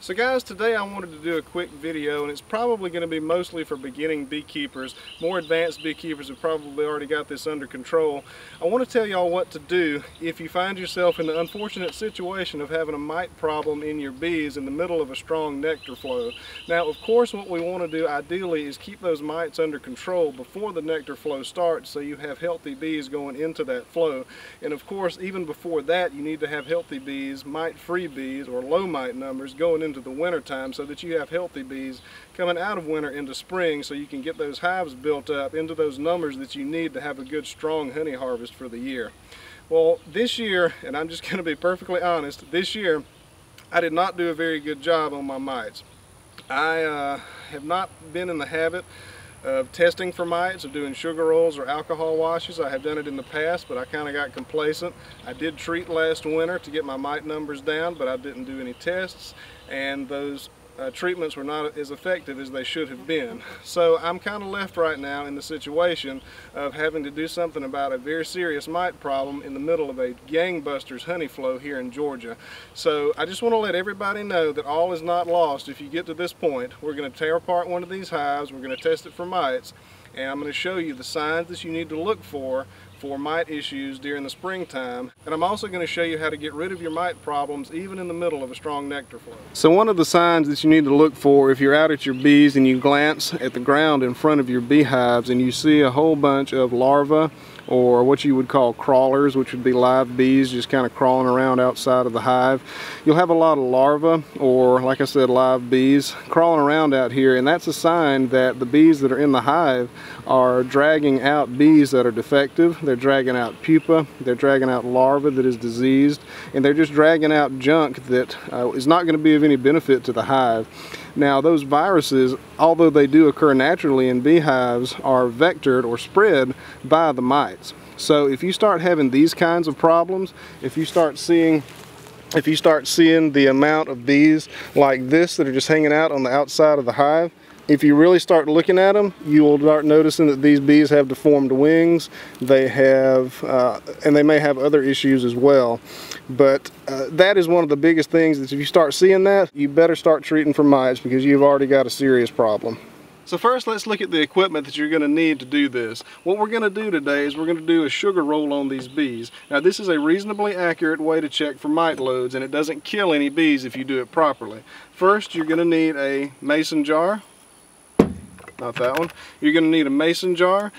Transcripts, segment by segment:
So guys, today I wanted to do a quick video, and it's probably going to be mostly for beginning beekeepers. More advanced beekeepers have probably already got this under control. I want to tell y'all what to do if you find yourself in the unfortunate situation of having a mite problem in your bees in the middle of a strong nectar flow. Now, of course, what we want to do ideally is keep those mites under control before the nectar flow starts, so you have healthy bees going into that flow. And of course, even before that, you need to have healthy bees, mite-free bees, or low mite numbers going into the winter time, so that you have healthy bees coming out of winter into spring, so you can get those hives built up into those numbers that you need to have a good strong honey harvest for the year. Well, this year, and I'm just going to be perfectly honest, this year I did not do a very good job on my mites. I have not been in the habit of testing for mites, of doing sugar rolls or alcohol washes. I have done it in the past, but I kind of got complacent. I did treat last winter to get my mite numbers down, but I didn't do any tests, and those treatments were not as effective as they should have been. So I'm kind of left right now in the situation of having to do something about a very serious mite problem in the middle of a gangbusters honey flow here in Georgia. So I just want to let everybody know that all is not lost. If you get to this point, we're going to tear apart one of these hives, we're going to test it for mites, and I'm going to show you the signs that you need to look for mite issues during the springtime. And I'm also going to show you how to get rid of your mite problems even in the middle of a strong nectar flow. So one of the signs that you need to look for if you're out at your bees and you glance at the ground in front of your beehives and you see a whole bunch of larvae, or what you would call crawlers, which would be live bees just kind of crawling around outside of the hive. You'll have a lot of larvae, or like I said, live bees crawling around out here, and that's a sign that the bees that are in the hive are dragging out bees that are defective. They're dragging out pupa, they're dragging out larvae that is diseased, and they're just dragging out junk that is not going to be of any benefit to the hive. Now, those viruses, although they do occur naturally in beehives, are vectored or spread by the mites. So if you start having these kinds of problems, if you start seeing the amount of bees like this that are just hanging out on the outside of the hive, if you really start looking at them, you will start noticing that these bees have deformed wings. They have, and they may have other issues as well. But that is one of the biggest things, that if you start seeing that, you better start treating for mites, because you've already got a serious problem. So first, let's look at the equipment that you're going to need to do this. What we're going to do today is we're going to do a sugar roll on these bees. Now, this is a reasonably accurate way to check for mite loads, and it doesn't kill any bees if you do it properly. First, you're going to need a mason jar. Not that one. You're going to need a mason jar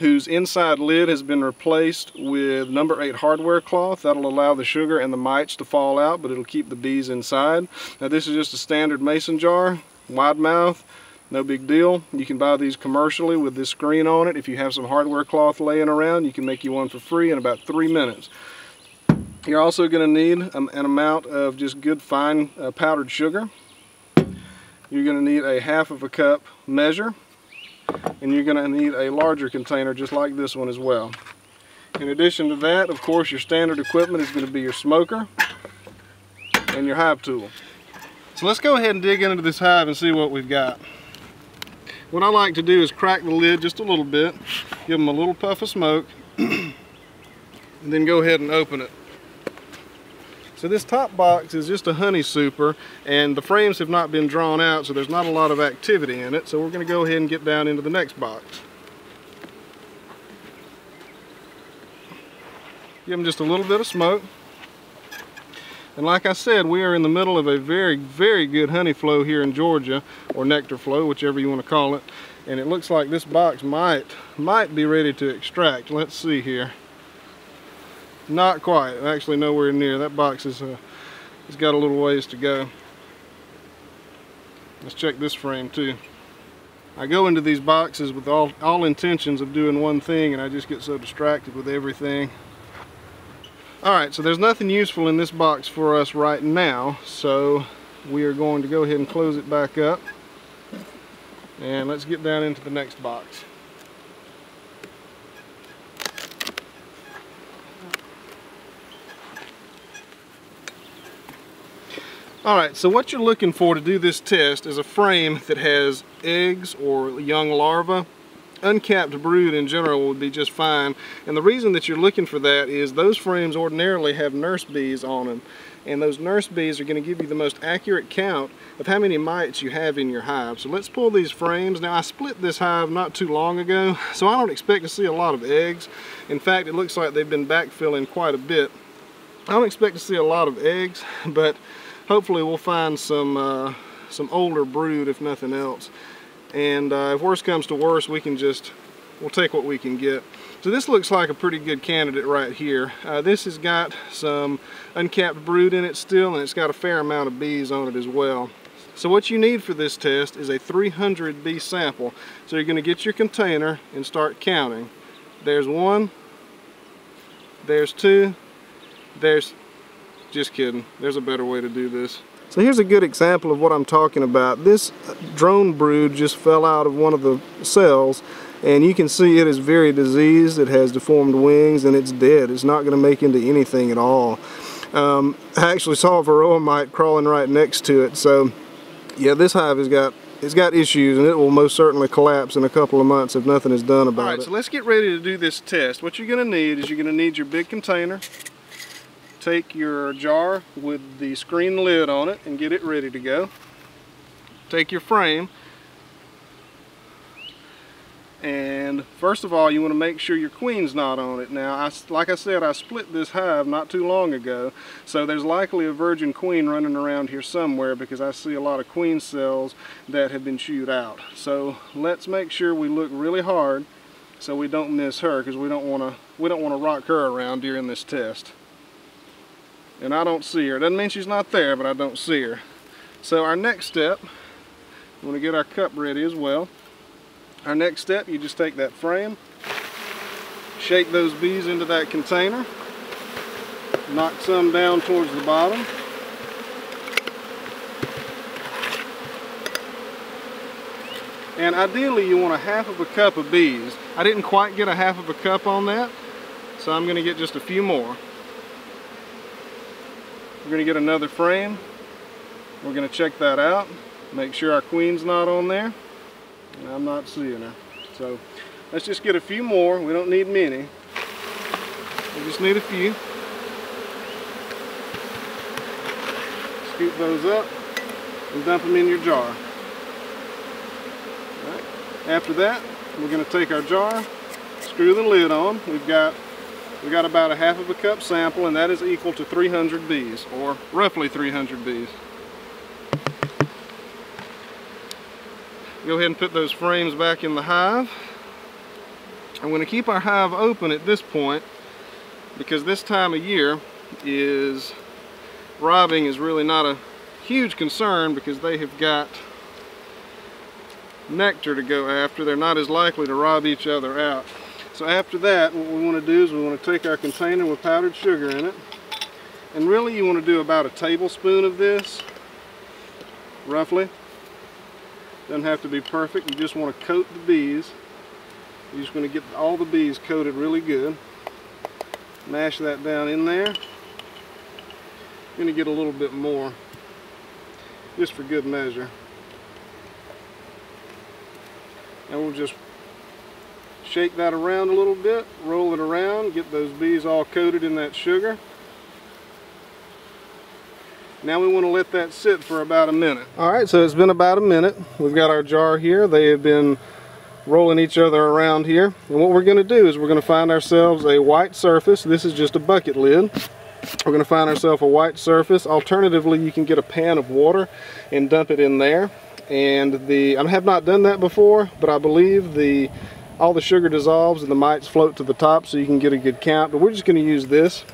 whose inside lid has been replaced with number 8 hardware cloth. That'll allow the sugar and the mites to fall out, but it'll keep the bees inside. Now, this is just a standard mason jar, wide mouth, no big deal. You can buy these commercially with this screen on it. If you have some hardware cloth laying around, you can make you one for free in about 3 minutes. You're also going to need an amount of just good fine powdered sugar. You're going to need a ½ cup measure, and you're going to need a larger container just like this one as well. In addition to that, of course, your standard equipment is going to be your smoker and your hive tool. So let's go ahead and dig into this hive and see what we've got. What I like to do is crack the lid just a little bit, give them a little puff of smoke, and then go ahead and open it. So this top box is just a honey super, and the frames have not been drawn out, so there's not a lot of activity in it. So we're going to go ahead and get down into the next box. Give them just a little bit of smoke. And like I said, we are in the middle of a very, very good honey flow here in Georgia, or nectar flow, whichever you want to call it. And it looks like this box might be ready to extract. Let's see here. Not quite, actually nowhere near. That box is it's got a little ways to go. Let's check this frame too. I go into these boxes with all intentions of doing one thing, and I just get so distracted with everything. Alright, so there's nothing useful in this box for us right now, so we are going to go ahead and close it back up, and let's get down into the next box. Alright, so what you're looking for to do this test is a frame that has eggs or young larvae uncapped brood in general would be just fine. And the reason that you're looking for that is those frames ordinarily have nurse bees on them. And those nurse bees are going to give you the most accurate count of how many mites you have in your hive. So let's pull these frames. Now I split this hive not too long ago, so I don't expect to see a lot of eggs. In fact, it looks like they've been backfilling quite a bit. I don't expect to see a lot of eggs, but hopefully we'll find some older brood if nothing else. And if worse comes to worse, we'll take what we can get. So this looks like a pretty good candidate right here. This has got some uncapped brood in it still, and it's got a fair amount of bees on it as well. So what you need for this test is a 300 bee sample. So you're going to get your container and start counting. There's one, there's two, there's, just kidding, there's a better way to do this. So here's a good example of what I'm talking about. This drone brood just fell out of one of the cells, and you can see it is very diseased, it has deformed wings, and it's dead. It's not going to make into anything at all. I actually saw a Varroa mite crawling right next to it, so yeah, this hive has got, it's got issues, and it will most certainly collapse in a couple of months if nothing is done about it. Alright, so let's get ready to do this test. What you're going to need is you're going to need your big container. Take your jar with the screen lid on it and get it ready to go. Take your frame, and first of all you want to make sure your queen's not on it. Now like I said, I split this hive not too long ago, so there's likely a virgin queen running around here somewhere, because I see a lot of queen cells that have been chewed out. So let's make sure we look really hard so we don't miss her, because we don't want to rock her around during this test. And I don't see her. Doesn't mean she's not there, but I don't see her. So our next step, we want to get our cup ready as well. Our next step, you just take that frame, shake those bees into that container, knock some down towards the bottom. And ideally you want a half of a cup of bees. I didn't quite get a half of a cup on that, so I'm going to get just a few more. We're going to get another frame. We're going to check that out. Make sure our queen's not on there. And I'm not seeing her. So let's just get a few more. We don't need many. We just need a few. Scoop those up and dump them in your jar. All right. After that, we're going to take our jar, screw the lid on. We got about a half of a cup sample, and that is equal to 300 bees, or roughly 300 bees. Go ahead and put those frames back in the hive. I'm going to keep our hive open at this point, because this time of year is robbing is really not a huge concern, because they have got nectar to go after. They're not as likely to rob each other out. So after that, what we want to do is we want to take our container with powdered sugar in it, and really you want to do about a tablespoon of this, roughly. Doesn't have to be perfect, you just want to coat the bees. You're just going to get all the bees coated really good. Mash that down in there. You're going to get a little bit more, just for good measure. And we'll just shake that around a little bit, roll it around, get those bees all coated in that sugar. Now we want to let that sit for about a minute. Alright, so it's been about a minute. We've got our jar here. They have been rolling each other around here. And what we're going to do is we're going to find ourselves a white surface. This is just a bucket lid. We're going to find ourselves a white surface. Alternatively, you can get a pan of water and dump it in there. And I have not done that before, but I believe all the sugar dissolves and the mites float to the top, so you can get a good count. But we're just going to use this.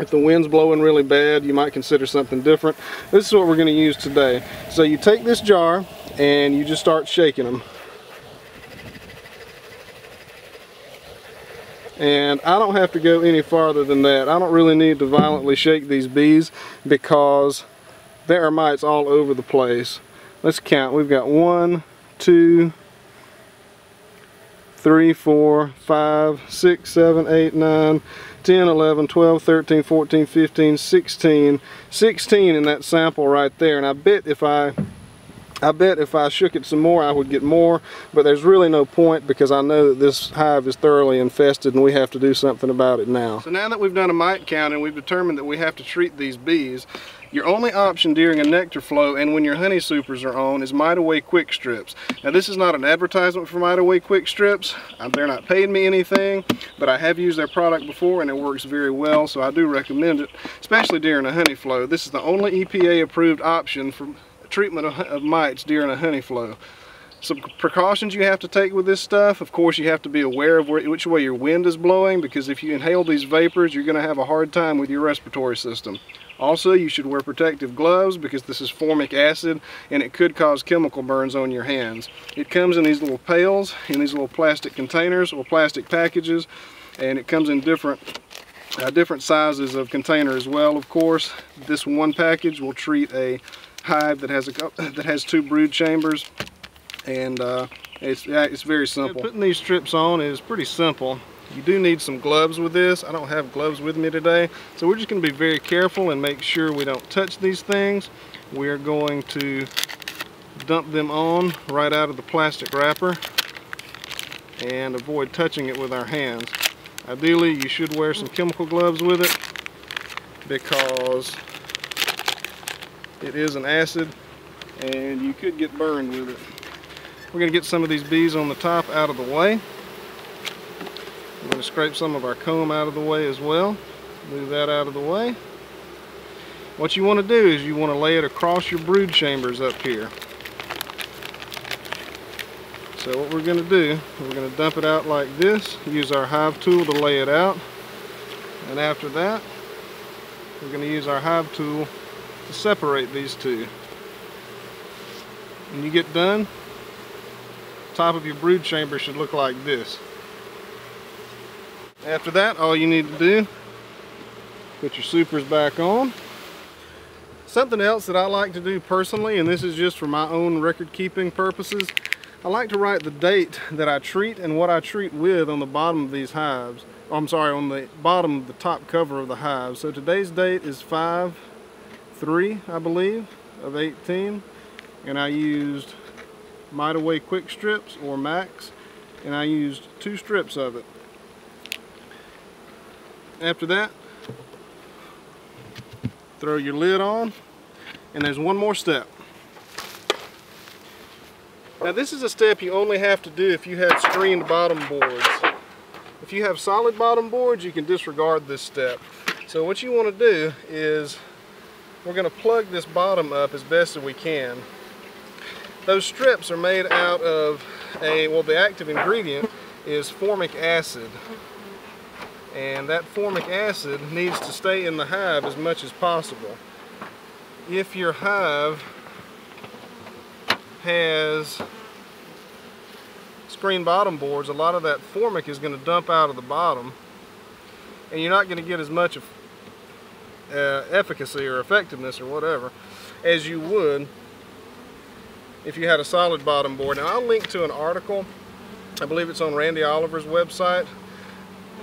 If the wind's blowing really bad, you might consider something different. This is what we're going to use today. So you take this jar and you just start shaking them. And I don't have to go any farther than that. I don't really need to violently shake these bees, because there are mites all over the place. Let's count. We've got 1, 2, 3, 4, 5, 6, 7, 8, 9, 10, 11, 12, 13, 14, 15, 16 in that sample right there. And I bet if I I bet if I shook it some more, I would get more, but there's really no point because I know that this hive is thoroughly infested and we have to do something about it now. So now that we've done a mite count and we've determined that we have to treat these bees, your only option during a nectar flow and when your honey supers are on is Mite Away Quick Strips. Now this is not an advertisement for Mite Away Quick Strips. They're not paying me anything, but I have used their product before and it works very well, so I do recommend it, especially during a honey flow. This is the only EPA approved option for treatment of mites during a honey flow. Some precautions you have to take with this stuff, of course you have to be aware of which way your wind is blowing, because if you inhale these vapors you're going to have a hard time with your respiratory system. Also, you should wear protective gloves because this is formic acid and it could cause chemical burns on your hands. It comes in these little pails, in these little plastic containers or plastic packages, and it comes in different sizes of container as well, of course. This one package will treat a hive that has two brood chambers, and it's very simple. Putting these strips on is pretty simple. You do need some gloves with this. I don't have gloves with me today, so we're just going to be very careful and make sure we don't touch these things. We're going to dump them on right out of the plastic wrapper and avoid touching it with our hands. Ideally, you should wear some chemical gloves with it because it is an acid and you could get burned with it. We're going to get some of these bees on the top out of the way. I'm going to scrape some of our comb out of the way as well. Move that out of the way. What you want to do is you want to lay it across your brood chambers up here. So what we're going to do, we're going to dump it out like this, use our hive tool to lay it out. And after that, we're going to use our hive tool to separate these two. When you get done, the top of your brood chamber should look like this. After that, all you need to do, put your supers back on. Something else that I like to do personally, and this is just for my own record-keeping purposes, I like to write the date that I treat and what I treat with on the bottom of these hives. I'm sorry, on the bottom of the top cover of the hive. So today's date is 5/3, I believe, of 18, and I used Mite Away Quick Strips, or Max, and I used 2 strips of it. After that, throw your lid on, and there's one more step. Now this is a step you only have to do if you have screened bottom boards. If you have solid bottom boards, you can disregard this step. So what you want to do is, we're going to plug this bottom up as best as we can. Those strips are made out of the active ingredient is formic acid. And that formic acid needs to stay in the hive as much as possible. If your hive has screen bottom boards, a lot of that formic is going to dump out of the bottom, and you're not going to get as much of efficacy or effectiveness or whatever as you would if you had a solid bottom board. Now I'll link to an article, I believe it's on Randy Oliver's website,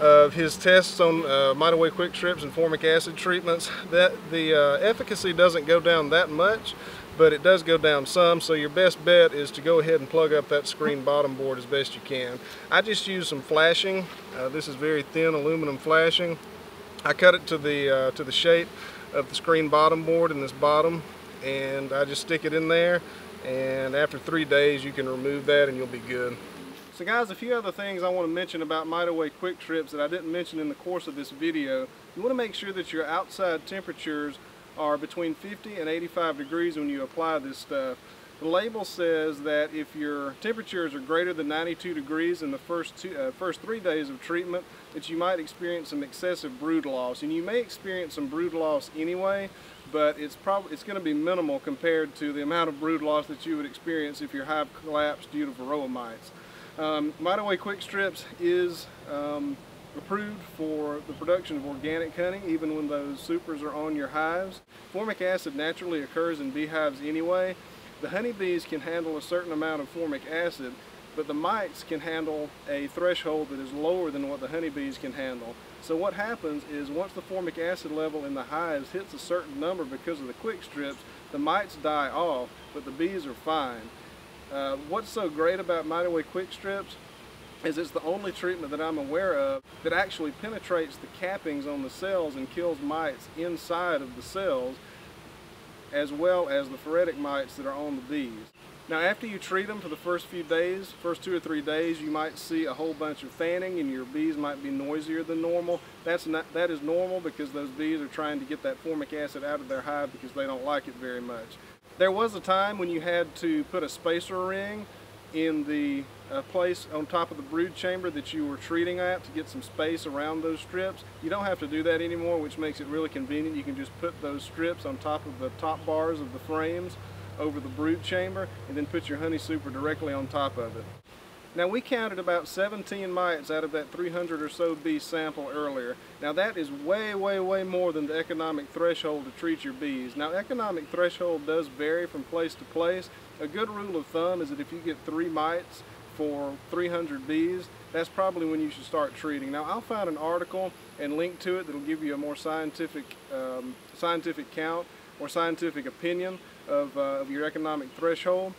of his tests on Mite Away Quick Strips and formic acid treatments, that the efficacy doesn't go down that much, but it does go down some, so your best bet is to go ahead and plug up that screen bottom board as best you can. I just use some flashing. This is very thin aluminum flashing. I cut it to the shape of the screen bottom board in this bottom, and I just stick it in there, and after 3 days you can remove that and you'll be good. So guys, a few other things I want to mention about Mite Away Quick Strips that I didn't mention in the course of this video. You want to make sure that your outside temperatures are between 50 and 85 degrees when you apply this stuff. The label says that if your temperatures are greater than 92 degrees in the first 3 days of treatment, that you might experience some excessive brood loss. And you may experience some brood loss anyway, but it's going to be minimal compared to the amount of brood loss that you would experience if your hive collapsed due to Varroa mites. Mite Away Quick Strips is approved for the production of organic honey, even when those supers are on your hives. Formic acid naturally occurs in beehives anyway. The honeybees can handle a certain amount of formic acid, but the mites can handle a threshold that is lower than what the honeybees can handle. So what happens is once the formic acid level in the hives hits a certain number because of the quick strips, the mites die off, but the bees are fine. What's so great about Mite Away Quick Strips is it's the only treatment that I'm aware of that actually penetrates the cappings on the cells and kills mites inside of the cells, as well as the phoretic mites that are on the bees. Now after you treat them for the first few days, first 2 or 3 days, you might see a whole bunch of fanning and your bees might be noisier than normal. That is normal because those bees are trying to get that formic acid out of their hive because they don't like it very much. There was a time when you had to put a spacer ring in the place on top of the brood chamber that you were treating at to get some space around those strips. You don't have to do that anymore, which makes it really convenient. You can just put those strips on top of the top bars of the frames over the brood chamber and then put your honey super directly on top of it. Now we counted about 17 mites out of that 300 or so bee sample earlier. Now that is way, way, way more than the economic threshold to treat your bees. Now economic threshold does vary from place to place. A good rule of thumb is that if you get 3 mites for 300 bees, that's probably when you should start treating. Now I'll find an article and link to it that'll give you a more scientific count or scientific opinion of your economic threshold.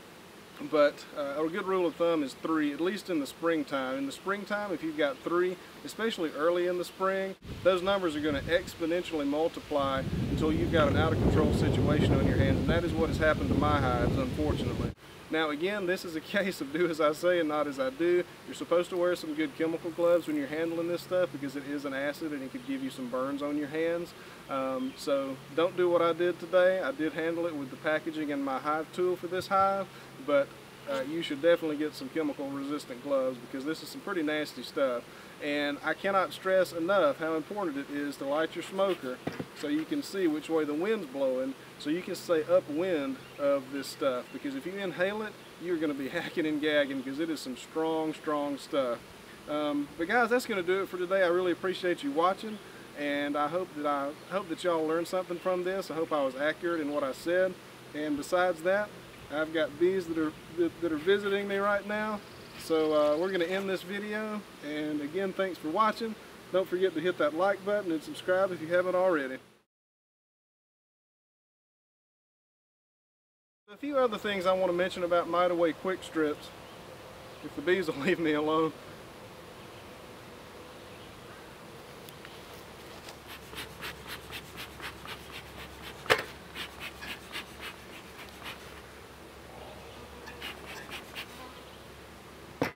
But a good rule of thumb is 3, at least in the springtime. In the springtime, if you've got 3, especially early in the spring, those numbers are going to exponentially multiply until you've got an out-of-control situation on your hands, and that is what has happened to my hives, unfortunately. Now again, this is a case of do as I say and not as I do. You're supposed to wear some good chemical gloves when you're handling this stuff because it is an acid and it could give you some burns on your hands. So don't do what I did today. I did handle it with the packaging and my hive tool for this hive, but you should definitely get some chemical resistant gloves because this is some pretty nasty stuff. And I cannot stress enough how important it is to light your smoker so you can see which way the wind's blowing, so you can stay upwind of this stuff, because if you inhale it, you're going to be hacking and gagging because it is some strong, strong stuff. But guys, that's going to do it for today. I really appreciate you watching, and I hope that y'all learned something from this. I hope I was accurate in what I said. And besides that, I've got bees that are visiting me right now. So we're going to end this video. And again, thanks for watching. Don't forget to hit that like button and subscribe if you haven't already. A few other things I want to mention about Mite Away Quick Strips, if the bees will leave me alone.